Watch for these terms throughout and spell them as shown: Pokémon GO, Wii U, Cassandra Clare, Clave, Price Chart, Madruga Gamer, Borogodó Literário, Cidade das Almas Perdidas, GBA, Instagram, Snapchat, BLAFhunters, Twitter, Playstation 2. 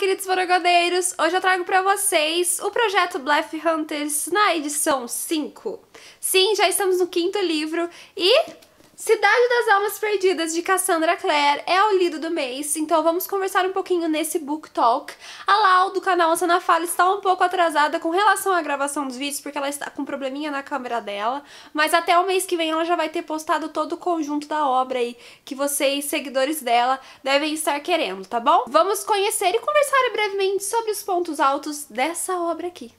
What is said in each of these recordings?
queridos borogodeiros! Hoje eu trago pra vocês o projeto BLAFhunters na edição 5. Sim, já estamos no quinto livro e Cidade das Almas Perdidas, de Cassandra Clare, é o lido do mês, então vamos conversar um pouquinho nesse Book Talk. A Lau, do canal Ana Fala, está um pouco atrasada com relação à gravação dos vídeos, porque ela está com um probleminha na câmera dela, mas até o mês que vem ela já vai ter postado todo o conjunto da obra aí, que vocês, seguidores dela, devem estar querendo, tá bom? Vamos conhecer e conversar brevemente sobre os pontos altos dessa obra aqui.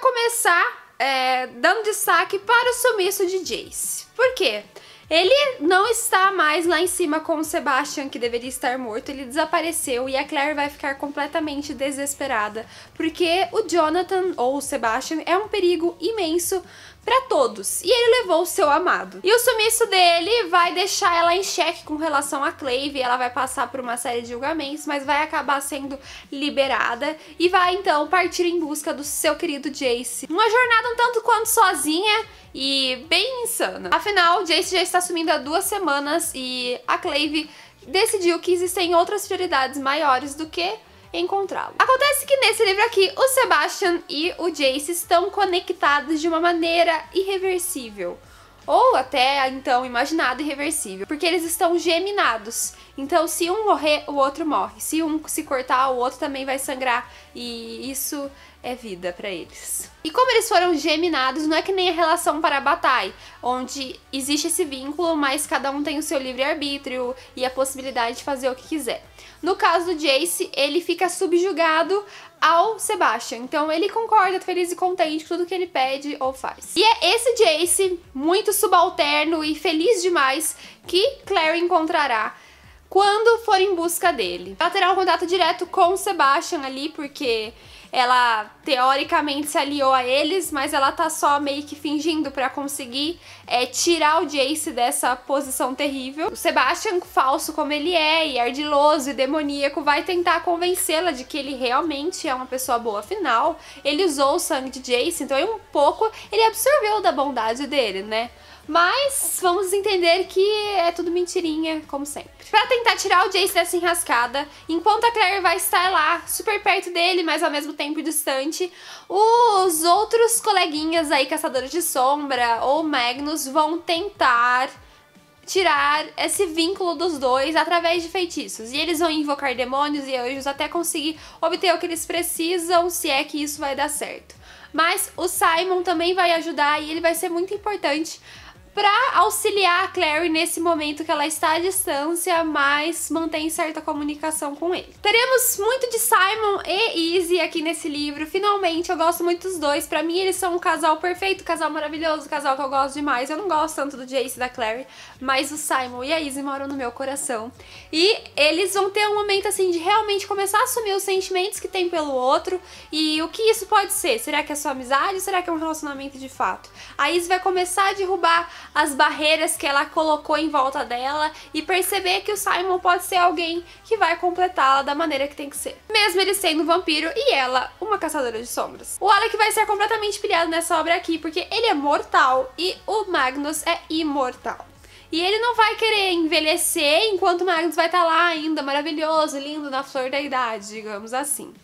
Começar dando destaque para o sumiço de Jace. Por quê? Ele não está mais lá em cima com o Sebastian, que deveria estar morto, ele desapareceu e a Claire vai ficar completamente desesperada, porque o Jonathan, ou o Sebastian, é um perigo imenso pra todos, e ele levou o seu amado. E o sumiço dele vai deixar ela em xeque com relação a Clave, ela vai passar por uma série de julgamentos, mas vai acabar sendo liberada e vai então partir em busca do seu querido Jace. Uma jornada um tanto quanto sozinha e bem insana. Afinal, o Jace já está sumindo há 2 semanas e a Clave decidiu que existem outras prioridades maiores do que encontrá-lo. Acontece que nesse livro aqui, o Sebastian e o Jace estão conectados de uma maneira irreversível, ou até então imaginado irreversível, porque eles estão geminados. Então, se um morrer, o outro morre. Se um se cortar, o outro também vai sangrar. E isso é vida pra eles. E como eles foram geminados, não é que nem a relação para a batalha, onde existe esse vínculo, mas cada um tem o seu livre-arbítrio e a possibilidade de fazer o que quiser. No caso do Jace, ele fica subjugado ao Sebastian. Então, ele concorda, feliz e contente com tudo que ele pede ou faz. E é esse Jace, muito subalterno e feliz demais, que Claire encontrará quando for em busca dele. Ela terá um contato direto com o Sebastian ali, porque ela teoricamente se aliou a eles, mas ela tá só meio que fingindo pra conseguir tirar o Jace dessa posição terrível. O Sebastian, falso como ele é, e ardiloso e demoníaco, vai tentar convencê-la de que ele realmente é uma pessoa boa. Afinal, ele usou o sangue de Jace, então um pouco ele absorveu da bondade dele, né? Mas vamos entender que é tudo mentirinha, como sempre. Pra tentar tirar o Jace dessa enrascada, enquanto a Claire vai estar lá, super perto dele, mas ao mesmo tempo distante, os outros coleguinhas aí, Caçadores de Sombra ou Magnus, vão tentar tirar esse vínculo dos dois através de feitiços. E eles vão invocar demônios e anjos até conseguir obter o que eles precisam, se é que isso vai dar certo. Mas o Simon também vai ajudar e ele vai ser muito importante pra auxiliar a Claire nesse momento que ela está à distância, mas mantém certa comunicação com ele. Teremos muito de Simon e Izzy aqui nesse livro, finalmente. Eu gosto muito dos dois, pra mim eles são um casal perfeito, um casal maravilhoso, um casal que eu gosto demais. Eu não gosto tanto do Jace e da Claire, mas o Simon e a Izzy moram no meu coração. E eles vão ter um momento assim de realmente começar a assumir os sentimentos que tem pelo outro, e o que isso pode ser? Será que é só amizade ou será que é um relacionamento de fato? A Izzy vai começar a derrubar as barreiras que ela colocou em volta dela e perceber que o Simon pode ser alguém que vai completá-la da maneira que tem que ser, mesmo ele sendo um vampiro e ela uma caçadora de sombras. O Alec vai ser completamente pilhado nessa obra aqui, porque ele é mortal e o Magnus é imortal. E ele não vai querer envelhecer enquanto o Magnus vai estar lá ainda maravilhoso, lindo, na flor da idade, digamos assim.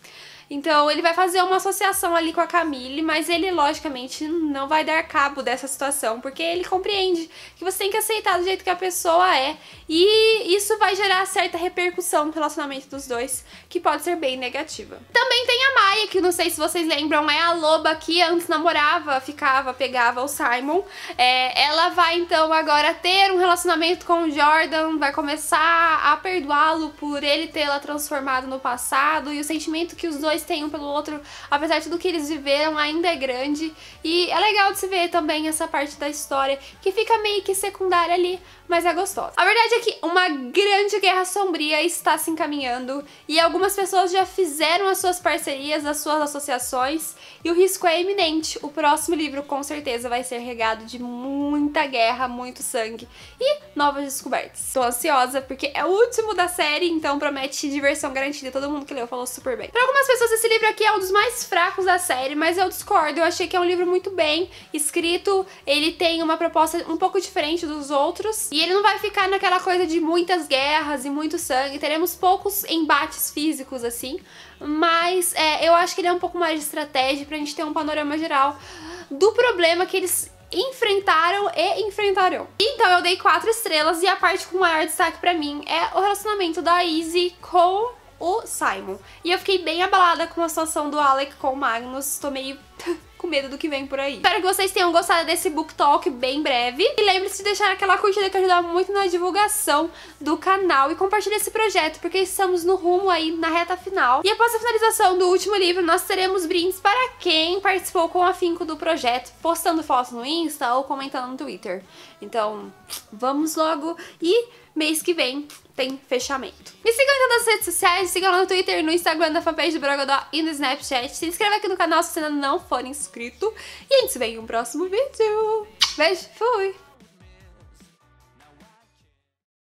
Então ele vai fazer uma associação ali com a Camille, mas ele logicamente não vai dar cabo dessa situação, porque ele compreende que você tem que aceitar do jeito que a pessoa é, e isso vai gerar certa repercussão no relacionamento dos dois, que pode ser bem negativa. Também tem a Maia, que não sei se vocês lembram, é a loba que antes namorava, ficava, pegava o Simon. Ela vai então agora ter um relacionamento com o Jordan, vai começar a perdoá-lo por ele tê-la transformado no passado, e o sentimento que os dois tem um pelo outro, apesar de tudo que eles viveram, ainda é grande. E é legal de se ver também essa parte da história que fica meio que secundária ali, mas é gostosa. A verdade é que uma grande guerra sombria está se encaminhando e algumas pessoas já fizeram as suas parcerias, as suas associações, e o risco é iminente. O próximo livro com certeza vai ser regado de muita guerra, muito sangue e novas descobertas. Estou ansiosa porque é o último da série, então promete diversão garantida. Todo mundo que leu falou super bem. Para algumas pessoas amigos, esse livro aqui é um dos mais fracos da série, mas eu discordo, eu achei que é um livro muito bem escrito, ele tem uma proposta um pouco diferente dos outros, e ele não vai ficar naquela coisa de muitas guerras e muito sangue, teremos poucos embates físicos assim, mas eu acho que ele é um pouco mais de estratégia pra gente ter um panorama geral do problema que eles enfrentaram e enfrentarão. Então eu dei 4 estrelas e a parte com maior destaque pra mim é o relacionamento da Izzy com o Simon. E eu fiquei bem abalada com a situação do Alec com o Magnus, tô meio com medo do que vem por aí. Espero que vocês tenham gostado desse book talk bem breve. E lembre-se de deixar aquela curtida que ajuda muito na divulgação do canal e compartilhar esse projeto, porque estamos no rumo aí na reta final. E após a finalização do último livro, nós teremos brindes para quem participou com afinco do projeto, postando fotos no Insta ou comentando no Twitter. Então, vamos logo e mês que vem tem fechamento. Me sigam então nas redes sociais, sigam lá no Twitter, no Instagram da fanpage do Borogodó e no Snapchat. Se inscreva aqui no canal se você ainda não for inscrito. E a gente se vê em um próximo vídeo. Beijo, fui!